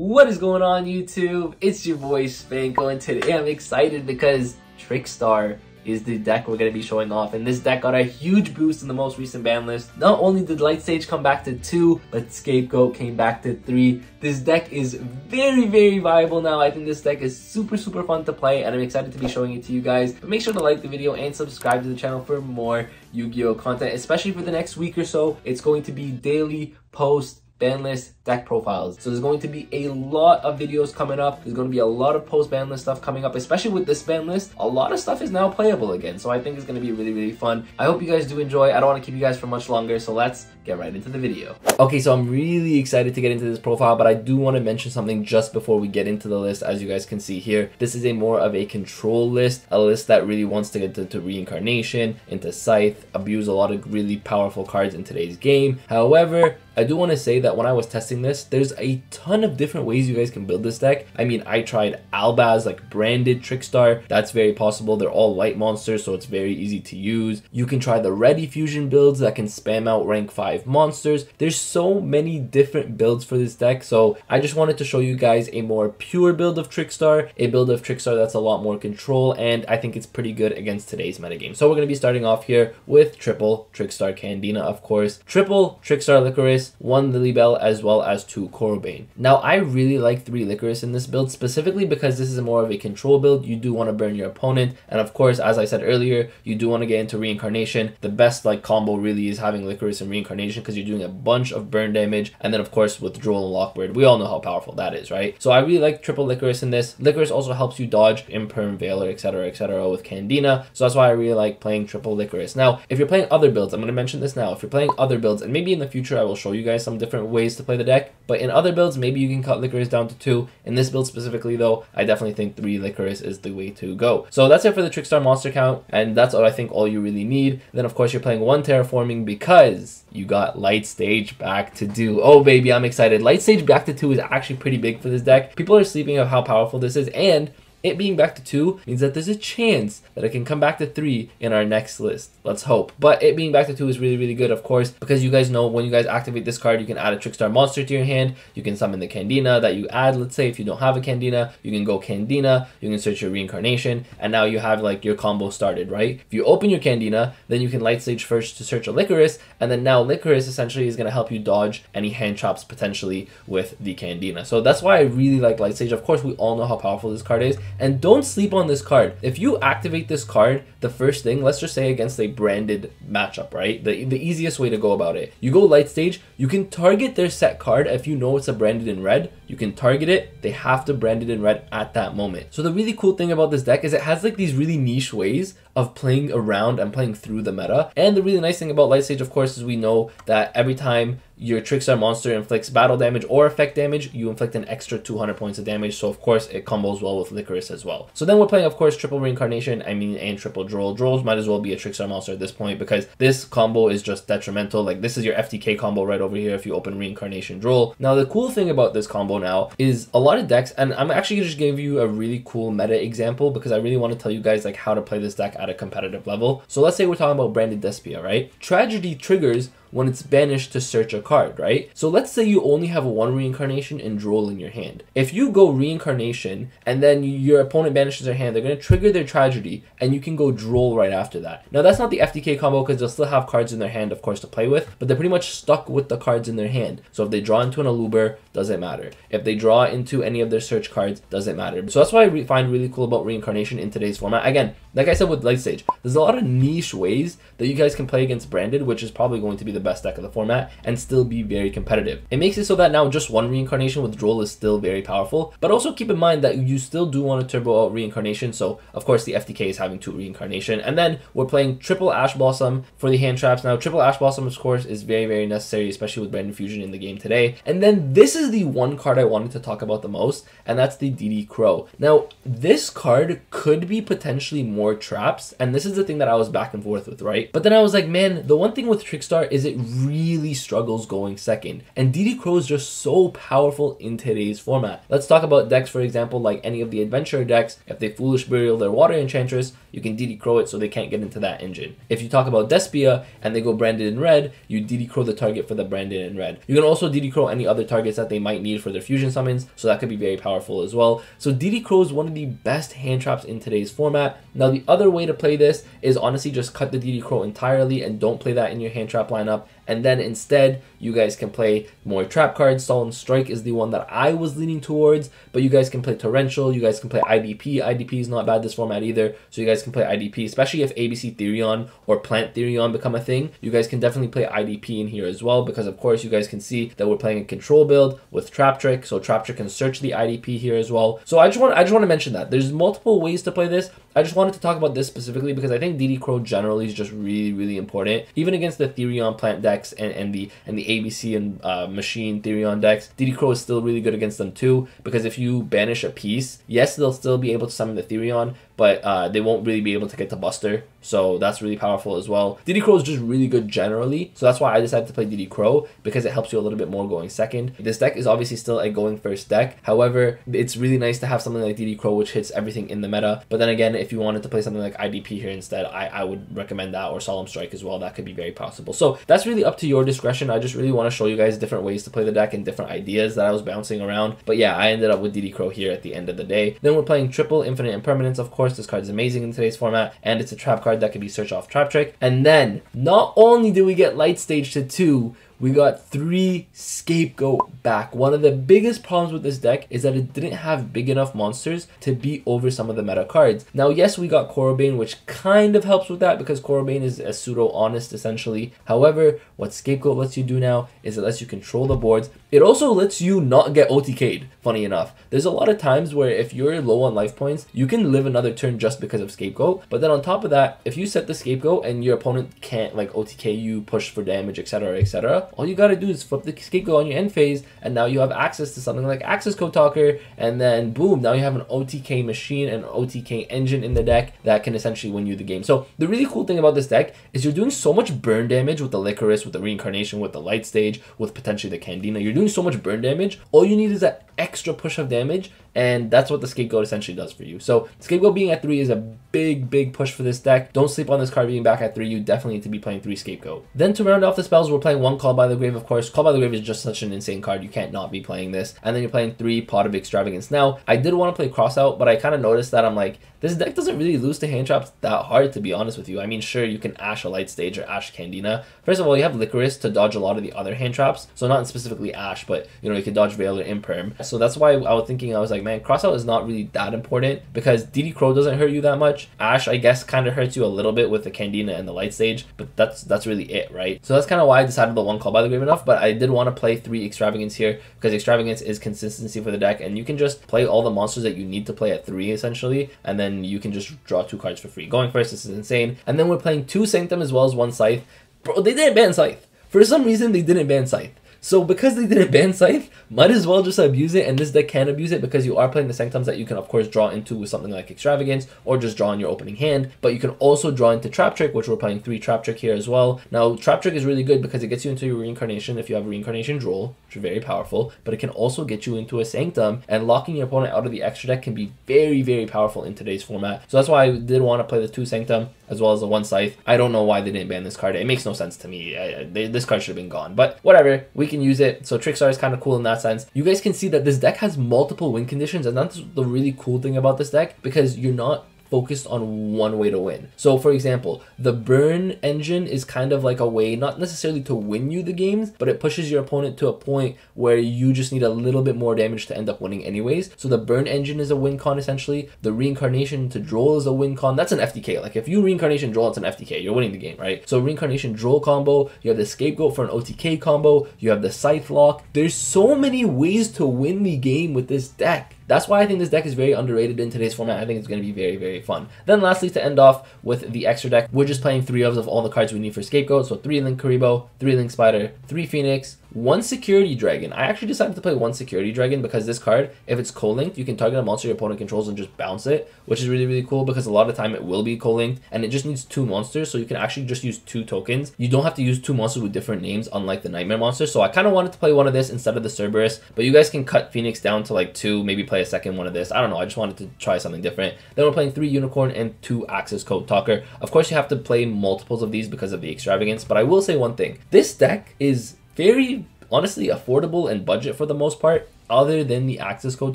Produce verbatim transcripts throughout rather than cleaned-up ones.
What is going on, YouTube? It's your boy Spanko, and today I'm excited because Trickstar is the deck we're going to be showing off, and this deck got a huge boost in the most recent ban list. Not only did Light Stage come back to two, but Scapegoat came back to three. This deck is very, very viable now. I think this deck is super, super fun to play, and I'm excited to be showing it to you guys. But make sure to like the video and subscribe to the channel for more Yu-Gi-Oh! Content, especially for the next week or so. It's going to be daily post ban list deck profiles. So there's going to be a lot of videos coming up. There's going to be a lot of post ban list stuff coming up, especially with this ban list. A lot of stuff is now playable again. So I think it's going to be really, really fun. I hope you guys do enjoy. I don't want to keep you guys for much longer. So let's get right into the video. Okay, so I'm really excited to get into this profile, but I do want to mention something just before we get into the list. As you guys can see here, this is a more of a control list, a list that really wants to get into Reincarnation, into Scythe, abuse a lot of really powerful cards in today's game. However, I do want to say that when I was testing this, there's a ton of different ways you guys can build this deck. I mean, I tried Albaz, like Branded, Trickstar. That's very possible. They're all white monsters, so it's very easy to use. You can try the ready fusion builds that can spam out rank five monsters. There's so many different builds for this deck, so I just wanted to show you guys a more pure build of Trickstar, a build of Trickstar that's a lot more control, and I think it's pretty good against today's metagame. So we're going to be starting off here with triple Trickstar Candina, of course. Triple Trickstar Licorice, one Lily Bell, as well as two Corobane. Now, I really like three Licorice in this build, specifically because this is more of a control build. You do want to burn your opponent, and of course, as I said earlier, you do want to get into Reincarnation. The best like combo really is having Licorice and Reincarnation because you're doing a bunch of burn damage, and then of course with Droll and Lockbird, we all know how powerful that is, right? So I really like triple Licorice in this. Licorice also helps you dodge Imperm, Veiler, etc, et cetera with Candina, so that's why I really like playing triple Licorice. Now, if you're playing other builds, I'm going to mention this now, if you're playing other builds, and maybe in the future I will show you you guys some different ways to play the deck, but in other builds maybe you can cut Licorice down to two. In this build specifically though, I definitely think three Licorice is the way to go. So that's it for the Trickstar monster count, and that's all I think all you really need. Then of course you're playing one Terraforming because you got Light Stage back to do. Oh baby, I'm excited. Light Stage back to two is actually pretty big for this deck. People are sleeping on how powerful this is, and it being back to two means that there's a chance that it can come back to three in our next list. Let's hope. But it being back to two is really, really good, of course, because you guys know when you guys activate this card, you can add a Trickstar monster to your hand. You can summon the Candina that you add. Let's say if you don't have a Candina, you can go Candina, you can search your Reincarnation, and now you have like your combo started, right? If you open your Candina, then you can Light Stage first to search a Licorice, and then now Licorice essentially is going to help you dodge any hand traps potentially with the Candina. So that's why I really like Light Stage. Of course, we all know how powerful this card is. And don't sleep on this card. If you activate this card, the first thing, let's just say against a Branded matchup, right? The, the easiest way to go about it. You go Light Stage, you can target their set card. If you know it's a Branded in Red, you can target it. They have to Brand it in Red at that moment. So the really cool thing about this deck is it has like these really niche ways of playing around and playing through the meta. And the really nice thing about Light Stage, of course, is we know that every time your Trickstar monster inflicts battle damage or effect damage, you inflict an extra two hundred points of damage. So of course it combos well with Licorice as well. So then we're playing, of course, triple Reincarnation, I mean, and triple Droll. Drolls might as well be a Trickstar monster at this point because this combo is just detrimental. Like this is your F T K combo right over here if you open Reincarnation Droll. Now the cool thing about this combo now is a lot of decks, and I'm actually gonna just give you a really cool meta example because I really want to tell you guys like how to play this deck at a competitive level. So let's say we're talking about Branded Despia, right? Tragedy triggers when it's banished to search a card, right? So let's say you only have one Reincarnation and Droll in your hand. If you go Reincarnation and then your opponent banishes their hand, they're gonna trigger their Tragedy and you can go Droll right after that. Now that's not the F T K combo because they'll still have cards in their hand, of course, to play with, but they're pretty much stuck with the cards in their hand. So if they draw into an Aluber, doesn't matter. If they draw into any of their search cards, doesn't matter. So that's what I re find really cool about Reincarnation in today's format. Again, like I said with Light Stage, there's a lot of niche ways that you guys can play against Branded, which is probably going to be the best deck of the format and still be very competitive. It makes it so that now just one Reincarnation with Droll is still very powerful, but also keep in mind that you still do want to turbo out Reincarnation. So of course the F T K is having two Reincarnation, and then we're playing triple Ash Blossom for the hand traps. Now triple Ash Blossom, of course, is very, very necessary, especially with Branded Fusion in the game today. And then this is the one card I wanted to talk about the most, and that's the D D Crow. Now this card could be potentially more traps, and this is the thing that I was back and forth with, right? But then I was like, man, the one thing with Trickstar is it it really struggles going second. And D D Crow is just so powerful in today's format. Let's talk about decks, for example, like any of the adventure decks. If they Foolish Burial their Water Enchantress, you can D D Crow it so they can't get into that engine. If you talk about Despia and they go Branded in Red, you D D Crow the target for the Branded in Red. You can also D D Crow any other targets that they might need for their fusion summons, so that could be very powerful as well. So D D Crow is one of the best hand traps in today's format. Now the other way to play this is honestly just cut the D D Crow entirely and don't play that in your hand trap lineup, and then instead you guys can play more trap cards. Solemn Strike is the one that I was leaning towards, but you guys can play Torrential, you guys can play I D P. I D P is not bad this format either, so you guys can play I D P, especially if A B C Therion or Plant Therion become a thing. You guys can definitely play I D P in here as well, because of course you guys can see that we're playing a control build with Trap Trick, so Trap Trick can search the I D P here as well. So I just want I just want to mention that there's multiple ways to play this. I just wanted to talk about this specifically because I think D D Crow generally is just really, really important, even against the Therion Plant decks and, and the and the A B C and uh, Machine Therion decks. D D Crow is still really good against them too, because if you banish a piece, yes, they'll still be able to summon the Therion, but uh, they won't really be able to get to Buster, so that's really powerful as well. D D Crow is just really good generally, so that's why I decided to play D D Crow, because it helps you a little bit more going second. This deck is obviously still a going first deck, however, it's really nice to have something like D D Crow which hits everything in the meta. But then again, if you wanted to play something like I D P here instead, I, I would recommend that, or Solemn Strike as well. That could be very possible. So that's really up to your discretion. I just really want to show you guys different ways to play the deck and different ideas that I was bouncing around. But yeah, I ended up with D D Crow here at the end of the day. Then we're playing Triple Infinite Impermanence, of course. This card is amazing in today's format, and it's a trap card that can be searched off Trap Trick. And then not only do we get Light Stage to two, we got three Scapegoat back. One of the biggest problems with this deck is that it didn't have big enough monsters to beat over some of the meta cards. Now, yes, we got Corobane, which kind of helps with that because Corobane is a pseudo-honest, essentially. However, what Scapegoat lets you do now is it lets you control the boards. It also lets you not get O T K'd, funny enough. There's a lot of times where if you're low on life points, you can live another turn just because of Scapegoat. But then on top of that, if you set the Scapegoat and your opponent can't like O T K you, push for damage, et cetera, et cetera, all you gotta do is flip the Scapegoat on your end phase, and now you have access to something like Access Code Talker, and then boom, now you have an O T K machine and an O T K engine in the deck that can essentially win you the game. So the really cool thing about this deck is you're doing so much burn damage with the Licorice, with the Reincarnation, with the Light Stage, with potentially the Candina. You're doing so much burn damage, all you need is that extra push of damage, and that's what the Scapegoat essentially does for you. So Scapegoat being at three is a big, big push for this deck. Don't sleep on this card being back at three. You definitely need to be playing three Scapegoat. Then to round off the spells, we're playing one Call by the Grave, of course. Call by the Grave is just such an insane card. You can't not be playing this. And then you're playing three Pot of Extravagance. Now, I did want to play Crossout, but I kind of noticed that I'm like, this deck doesn't really lose to hand traps that hard, to be honest with you. I mean, sure, you can Ash a Light Stage or Ash Candina. First of all, you have Licorice to dodge a lot of the other hand traps. So not specifically Ash, but you know, you can dodge Veiler, Imperm. So that's why I was thinking, I was like, man, Crossout is not really that important because D D Crow doesn't hurt you that much. Ash, I guess, kind of hurts you a little bit with the Candina and the Light Stage, but that's that's really it, right? So that's kind of why I decided the one Call by the Grave enough, but I did want to play three Extravagance here because Extravagance is consistency for the deck, and you can just play all the monsters that you need to play at three essentially, and then you can just draw two cards for free. Going first, this is insane. And then we're playing two Sanctum as well as one Scythe. Bro, they didn't ban Scythe. For some reason, they didn't ban Scythe. So because they didn't ban Scythe, might as well just abuse it, and this deck can abuse it because you are playing the Sanctums that you can of course draw into with something like Extravagance or just draw in your opening hand, but you can also draw into Trap Trick, which we're playing three Trap Trick here as well. Now Trap Trick is really good because it gets you into your Reincarnation if you have a Reincarnation Droll, which is very powerful, but it can also get you into a Sanctum, and locking your opponent out of the extra deck can be very, very powerful in today's format. So that's why I did want to play the two Sanctum as well as the one Scythe. I don't know why they didn't ban this card. It makes no sense to me. I, I, they, this card should have been gone, but whatever. We can use it. So Trickstar is kind of cool in that sense. You guys can see that this deck has multiple win conditions, and that's the really cool thing about this deck because you're not focused on one way to win. So for example, the burn engine is kind of like a way, not necessarily to win you the games, but it pushes your opponent to a point where you just need a little bit more damage to end up winning anyways. So the burn engine is a win con essentially. The Reincarnation to Droll is a win con. That's an F T K. Like if you Reincarnation Droll, it's an F T K. You're winning the game, right? So Reincarnation Droll combo, you have the Scapegoat for an O T K combo, you have the Scythe lock. There's so many ways to win the game with this deck. That's why I think this deck is very underrated in today's format. I think it's going to be very, very fun. Then lastly, to end off with the extra deck, we're just playing three of, of all the cards we need for Scapegoat. So three Link Karibo, three Link Spider, three Phoenix, one Security Dragon. I actually decided to play one Security Dragon because this card, if it's co-linked, you can target a monster your opponent controls and just bounce it, which is really, really cool because a lot of the time it will be co-linked and it just needs two monsters, so you can actually just use two tokens. You don't have to use two monsters with different names, unlike the Nightmare monster. So I kind of wanted to play one of this instead of the Cerberus, but you guys can cut Phoenix down to like two, maybe play a second one of this. I don't know, I just wanted to try something different. Then we're playing three Unicorn and two Access Code Talker. Of course, you have to play multiples of these because of the extravagance, but I will say one thing. This deck is very, honestly, affordable and budget for the most part, other than the Access Code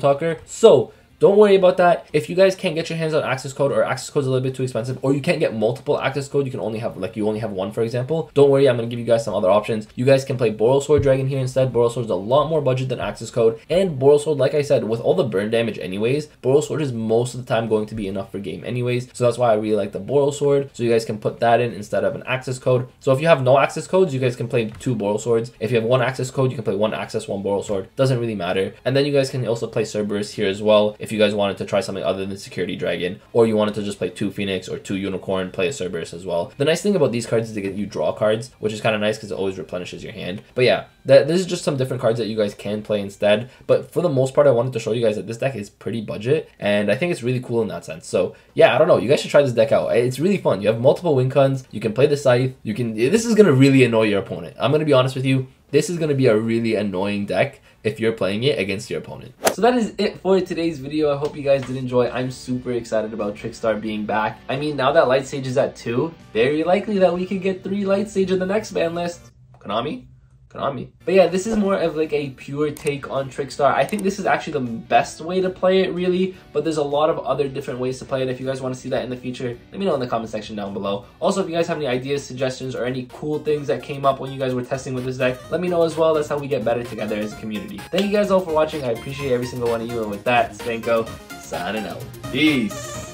Talker. So don't worry about that. If you guys can't get your hands on Access Code, or Access Code is a little bit too expensive, or you can't get multiple Access Code, you can only have, like, you only have one, for example, don't worry, I'm going to give you guys some other options. You guys can play Boreal Sword Dragon here instead. Boreal Sword is a lot more budget than Access Code, and Boreal Sword, like I said, with all the burn damage anyways, Boreal Sword is most of the time going to be enough for game anyways, so that's why I really like the Boreal Sword, so you guys can put that in instead of an Access Code. So if you have no Access Codes, you guys can play two Boreal Swords. If you have one Access Code, you can play one Access, one Boreal Sword. Doesn't really matter. And then you guys can also play Cerberus here as well, if you guys wanted to try something other than Security Dragon, or you wanted to just play two Phoenix or two Unicorn, play a Cerberus as well. The nice thing about these cards is they get you draw cards, which is kind of nice because it always replenishes your hand. But yeah, that, this is just some different cards that you guys can play instead. But for the most part, I wanted to show you guys that this deck is pretty budget, and I think it's really cool in that sense. So yeah, I don't know, you guys should try this deck out. It's really fun. You have multiple win cons. You can play the Scythe. You can. This is gonna really annoy your opponent. I'm gonna be honest with you. This is going to be a really annoying deck if you're playing it against your opponent. So that is it for today's video. I hope you guys did enjoy. I'm super excited about Trickstar being back. I mean, now that Light Stage is at two, very likely that we could get three Light Stage in the next ban list. Konami? Konami. But yeah, this is more of like a pure take on Trickstar. I think this is actually the best way to play it, really, but there's a lot of other different ways to play it. If you guys want to see that in the future, let me know in the comment section down below. Also, if you guys have any ideas, suggestions, or any cool things that came up when you guys were testing with this deck, let me know as well. That's how we get better together as a community. Thank you guys all for watching. I appreciate every single one of you, and with that, Spanko signing out. Peace!